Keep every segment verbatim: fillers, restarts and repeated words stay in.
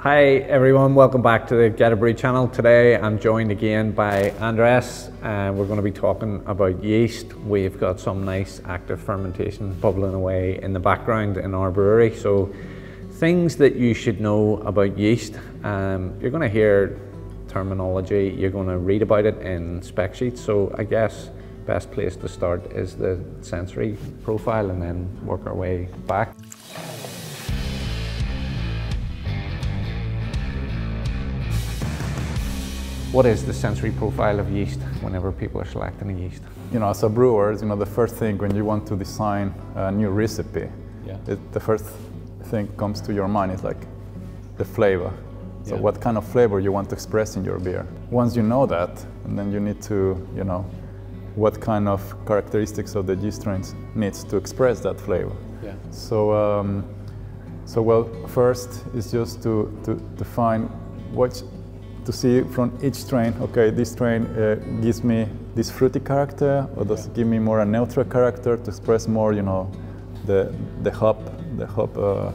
Hi everyone, welcome back to the Get Er Brewed channel. Today I'm joined again by Andres and we're going to be talking about yeast. We've got some nice active fermentation bubbling away in the background in our brewery. So things that you should know about yeast. Um, you're going to hear terminology, you're going to read about it in spec sheets. So I guess best place to start is the sensory profile and then work our way back. What is the sensory profile of yeast whenever people are selecting a yeast? You know, as a brewer, you know, the first thing when you want to design a new recipe, yeah. it, the first thing comes to your mind is like the flavor. So yeah. what kind of flavor you want to express in your beer. Once you know that, and then you need to, you know, what kind of characteristics of the G-strains needs to express that flavor. Yeah. So, um, so well, first is just to, to define what to see from each strain, okay, this strain uh, gives me this fruity character, or does it give me more a neutral character to express more, you know, the the hop, the hop uh,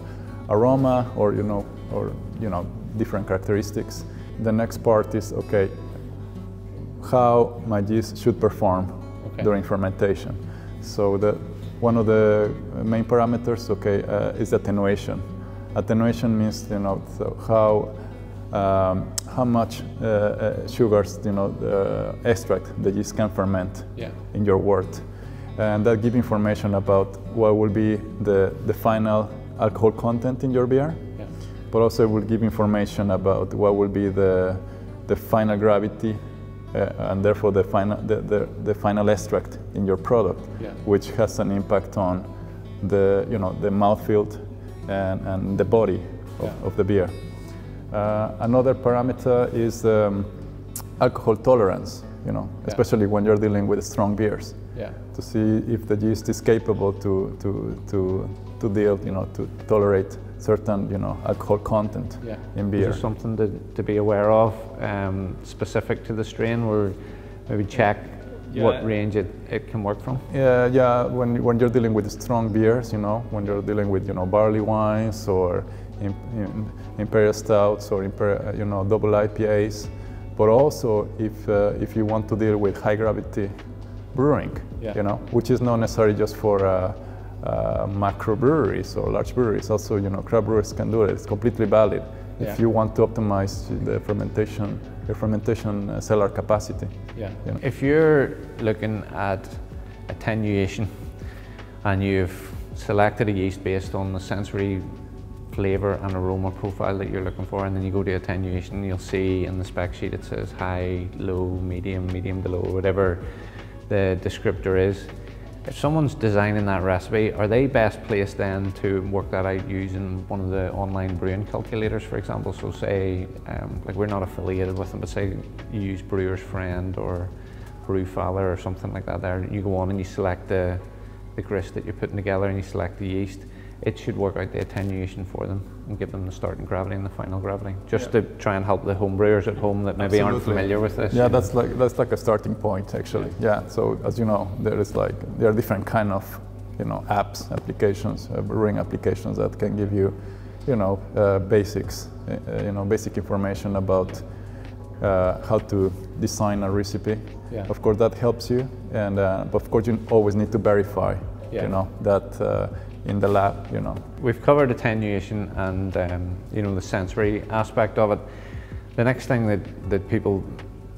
aroma, or you know, or you know, different characteristics. The next part is okay, how my yeast should perform okay. during fermentation. So the one of the main parameters, okay, uh, is attenuation. Attenuation means you know so how. Um, how much uh, uh, sugars, you know, uh, extract the yeast can ferment yeah. in your wort. And that gives information about what will be the, the final alcohol content in your beer, yeah. but also it will give information about what will be the, the final gravity uh, and therefore the final, the, the, the final extract in your product, yeah. which has an impact on the, you know, the mouthfeel and, and the body of, yeah. of the beer. Uh, another parameter is um, alcohol tolerance, you know, yeah. especially when you're dealing with strong beers. Yeah. To see if the yeast is capable to to to to deal, you know, to tolerate certain, you know, alcohol content yeah. in beer. Is there something to, to be aware of um, specific to the strain, or maybe check yeah. what range it, it can work from? Yeah, yeah. When when you're dealing with strong beers, you know, when you're dealing with you know barley wines or In, in, imperial stouts or imperial, you know double I P As, but also if uh, if you want to deal with high gravity brewing, yeah. you know, which is not necessarily just for uh, uh, macro breweries or large breweries. Also, you know, craft brewers can do it. It's completely valid yeah. if you want to optimize the fermentation, your fermentation cellar capacity. Yeah. You know? If you're looking at attenuation and you've selected a yeast based on the sensory flavor and aroma profile that you're looking for, and then you go to attenuation, you'll see in the spec sheet it says high, low, medium, medium to low, whatever the descriptor is. If someone's designing that recipe, are they best placed then to work that out using one of the online brewing calculators, for example? So say, um, like we're not affiliated with them, but say you use Brewer's Friend or Brewfather or something like that there, you go on and you select the, the grist that you're putting together and you select the yeast. It should work out the attenuation for them and give them the starting gravity and the final gravity, just yeah. to try and help the home brewers at home that maybe Absolutely. aren't familiar with this. Yeah, that's know. like that's like a starting point actually. Yeah. yeah. So as you know, there is like there are different kind of you know apps, applications, uh, brewing applications that can give you, you know, uh, basics, uh, you know, basic information about uh, how to design a recipe. Yeah. Of course, that helps you, and uh, but of course you always need to verify, yeah. you know, that. Uh, in the lab, you know. We've covered attenuation and um, you know the sensory aspect of it. The next thing that, that people,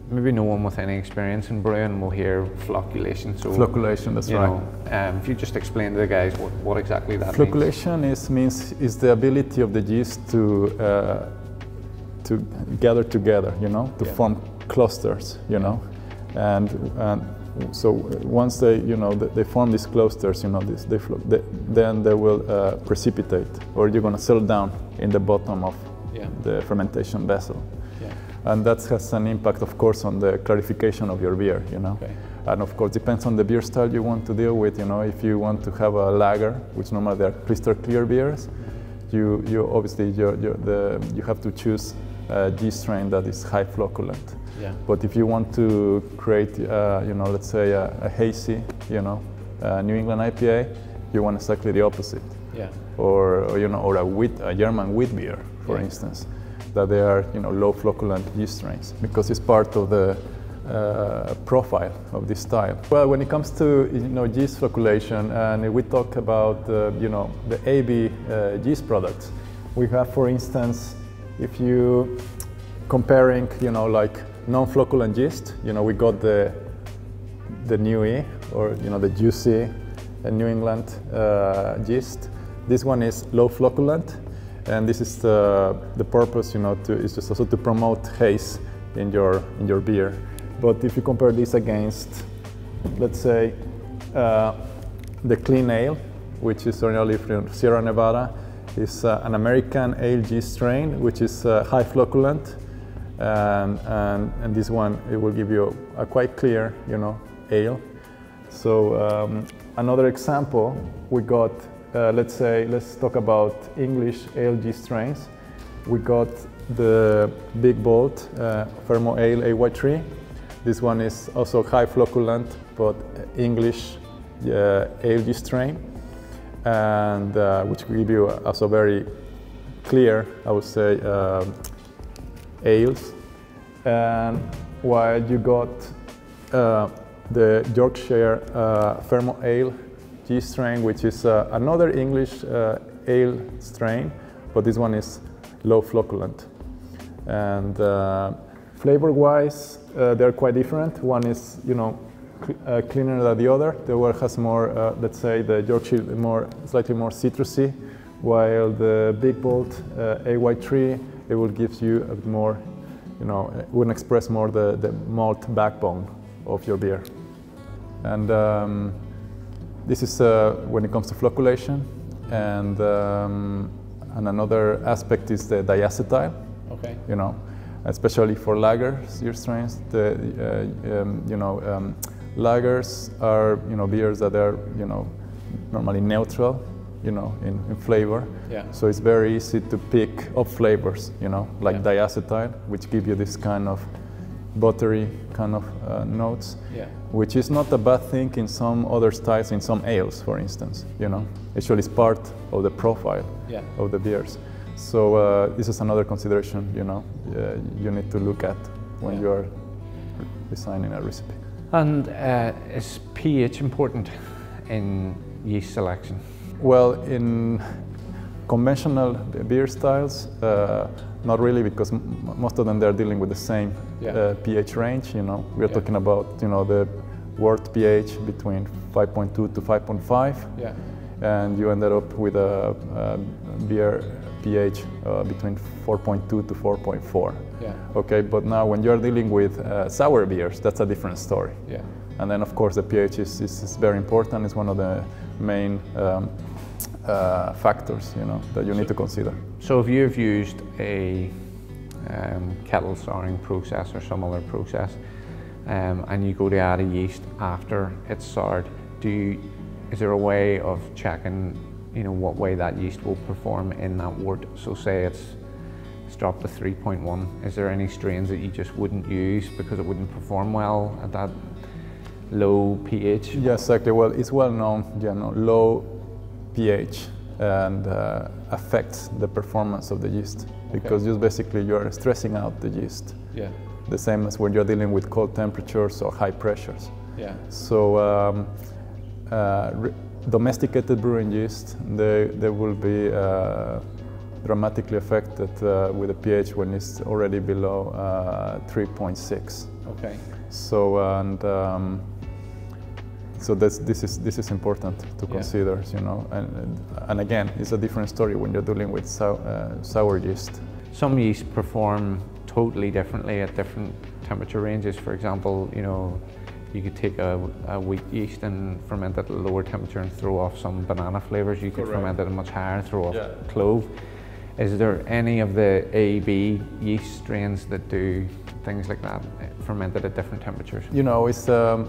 maybe no one with any experience in brewing will hear flocculation. So, flocculation, that's right. Know, um, if you just explain to the guys what, what exactly that flocculation means. Flocculation is, means is the ability of the yeast to, uh, to gather together, you know, to yeah. form clusters, you know. and. and So once they, you know, they form these clusters, you know, this, they flow, they, then they will uh, precipitate, or you're going to settle down in the bottom of yeah. the fermentation vessel, yeah. and that has an impact, of course, on the clarification of your beer, you know, okay. and of course depends on the beer style you want to deal with, you know, if you want to have a lager, which normally they are crystal clear beers, you, you obviously you're, you're the, you have to choose a G-strain that is high flocculent. Yeah. But if you want to create, uh, you know, let's say a, a hazy, you know, uh, New England I P A, you want exactly the opposite. Yeah. Or, or you know, or a wheat, a German wheat beer, for yeah. instance. that they are, you know, low flocculant yeast strains, because it's part of the uh, profile of this style. Well, when it comes to, you know, yeast flocculation, and we talk about, uh, you know, the A B uh, yeast products, we have, for instance, if you comparing, you know, like non-flocculant yeast, you know, we got the the New E, or, you know, the Juicy New England uh, yeast. This one is low flocculant, and this is the, the purpose, you know, to, is just also to promote haze in your, in your beer. But if you compare this against, let's say, uh, the Clean Ale, which is originally from Sierra Nevada, is uh, an American ale G-Strain, which is uh, high flocculant, and, and, and this one, it will give you a quite clear, you know, ale. So um, another example, we got, uh, let's say, let's talk about English ale G-Strains. We got the Bigbolt uh, Firmo Ale A Y three. This one is also high flocculant, but English uh, ale G-Strain, and uh, which will give you also very clear, I would say, uh, ales. And while you got uh, the Yorkshire uh, Fermo Ale G-Strain, which is uh, another English uh, ale strain, but this one is low flocculant. And uh, flavor-wise, uh, they're quite different. One is, you know, Uh, cleaner than the other. The one has more, uh, let's say, the Yorkshire more, slightly more citrusy, while the Bigbolt uh, A Y three, it will give you a bit more, you know, it will express more the, the malt backbone of your beer. And um, this is uh, when it comes to flocculation, and um, and another aspect is the diacetyl. Okay. You know, especially for lagers, yeast strains, the uh, um, you know. Um, Lagers are, you know, beers that are, you know, normally neutral, you know, in, in flavor. Yeah. So it's very easy to pick up flavors, you know, like yeah. diacetyl, which give you this kind of buttery kind of uh, notes, yeah. which is not a bad thing in some other styles, in some ales, for instance. You know, actually, it's part of the profile yeah. of the beers. So uh, this is another consideration, you know, uh, you need to look at when yeah. you are designing a recipe. And uh, is pH important in yeast selection? Well, in conventional beer styles, uh, not really, because m most of them they're dealing with the same yeah. uh, pH range. You know, we're yeah. talking about, you know, the world pH between five point two to five point five, yeah. and you ended up with a, a beer pH uh, between four point two to four point four. Yeah. Okay, but now when you're dealing with uh, sour beers, that's a different story. Yeah. And then of course the pH is, is, is very important. It's one of the main um, uh, factors, you know, that you so, need to consider. So if you've used a um, kettle souring process or some other process, um, and you go to add a yeast after it's soured, do you, is there a way of checking, you know, what way that yeast will perform in that wort? So say it's, it's dropped to three point one. Is there any strains that you just wouldn't use because it wouldn't perform well at that low pH? Yeah, exactly. Well, it's well known, you know, low pH and uh, affects the performance of the yeast, because okay. just basically you're stressing out the yeast. Yeah. The same as when you're dealing with cold temperatures or high pressures. Yeah. So. Um, uh, Domesticated brewing yeast, they, they will be uh, dramatically affected uh, with the pH when it's already below uh, three point six. Okay. So and um, so that's, this is this is important to yeah. consider, you know. And and again, it's a different story when you're dealing with sou uh, sour yeast. Some yeasts perform totally differently at different temperature ranges. For example, you know, you could take a, a wheat yeast and ferment it at a lower temperature and throw off some banana flavors. You could Correct. ferment it at much higher and throw off yeah. clove. Is there any of the A B yeast strains that do things like that, fermented at different temperatures? You know, it's um,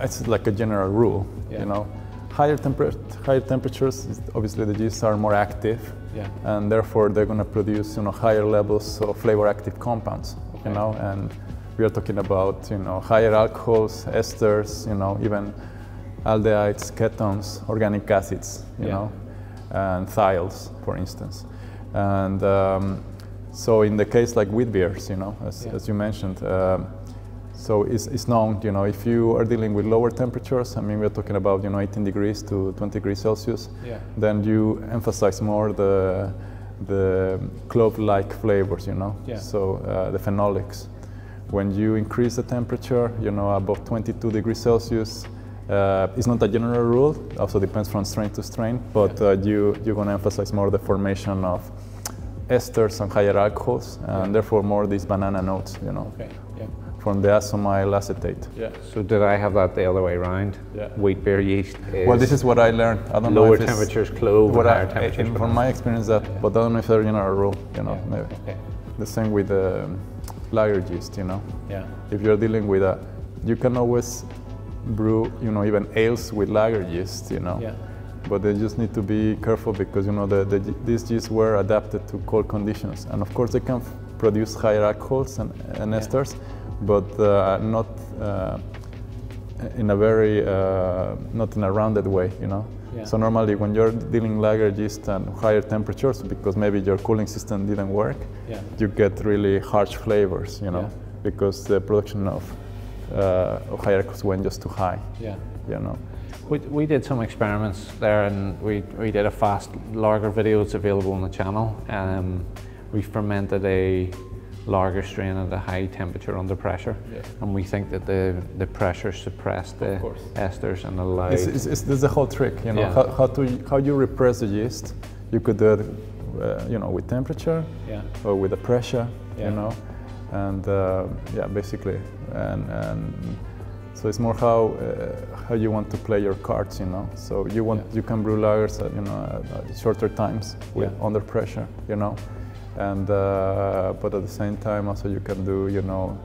it's like a general rule. Yeah. You know, higher temper higher temperatures, obviously the yeasts are more active, yeah. and therefore they're going to produce, you know, higher levels of flavor-active compounds. Okay. You know, and we are talking about, you know, higher alcohols, esters, you know, even aldehydes, ketones, organic acids, you yeah. know, and thiols, for instance. And um, So in the case like wheat beers, you know, as, yeah. as you mentioned, um, so it's, it's known, you know, if you are dealing with lower temperatures, I mean, we're talking about, you know, eighteen degrees to twenty degrees Celsius, yeah. then you emphasize more the, the clove-like flavors, you know, yeah. so uh, the phenolics. When you increase the temperature, you know, above twenty-two degrees Celsius, uh, it's not a general rule, it also depends from strain to strain, but yeah. uh, you, you're going to emphasize more the formation of esters and higher alcohols, and yeah. therefore more these banana notes, you know. Okay. Yeah. From the isoamyl acetate. Yeah. So did I have that the other way around? Yeah. Wheat beer yeast is Well, this is what I learned. I don't lower know temperatures, clove, what higher I, temperatures. From my experience, that, yeah. but I don't know if they're in our rule, you know. Yeah. Maybe. Okay. The same with um, lager yeast, you know. Yeah. If you're dealing with a, you can always brew, you know, even ales with lager yeast, you know. Yeah. But they just need to be careful because, you know, the, the, these yeasts were adapted to cold conditions. And of course, they can produce higher alcohols and, and yeah. esters, but uh, not uh, in a very, uh, not in a rounded way, you know. Yeah. So normally when you're dealing lager yeast and higher temperatures, because maybe your cooling system didn't work, yeah. you get really harsh flavors, you know, yeah. because the production of, uh, of higher alcohols went just too high, yeah. you know. We, we did some experiments there, and we, we did a fast lager video. It's available on the channel. Um, we fermented a lager strain at a high temperature under pressure, yeah. and we think that the, the pressure suppressed the esters and allowed... It's, it's, it's, there's a whole trick, you know, yeah. how, how, to, how you repress the yeast. You could do it, uh, you know, with temperature yeah. or with the pressure, yeah. you know, and uh, yeah, basically. and. and So it's more how uh, how you want to play your cards, you know. So you want yeah. you can brew lagers, at, you know, at shorter times with yeah. under pressure, you know, and uh, but at the same time also you can do, you know,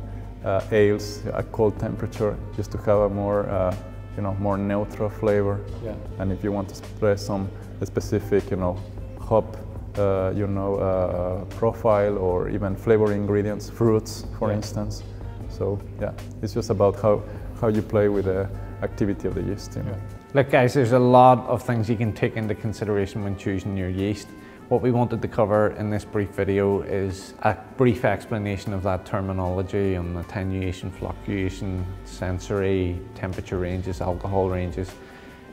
uh, ales at cold temperature just to have a more uh, you know more neutral flavor. Yeah. And if you want to play some specific, you know, hop, uh, you know, uh, profile or even flavor ingredients, fruits, for yeah. instance. So yeah, it's just about how. how you play with the activity of the yeast. You know. Look guys, there's a lot of things you can take into consideration when choosing your yeast. What we wanted to cover in this brief video is a brief explanation of that terminology on attenuation, flocculation, sensory, temperature ranges, alcohol ranges.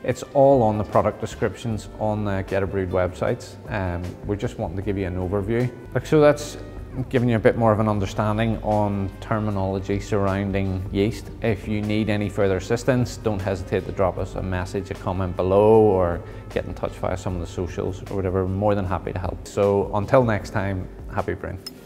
It's all on the product descriptions on the Get Er Brewed websites. Um, we're just wanting to give you an overview. Look, so that's giving you a bit more of an understanding on terminology surrounding yeast. If you need any further assistance, don't hesitate to drop us a message, a comment below, or get in touch via some of the socials or whatever. We're more than happy to help. So until next time, happy brewing.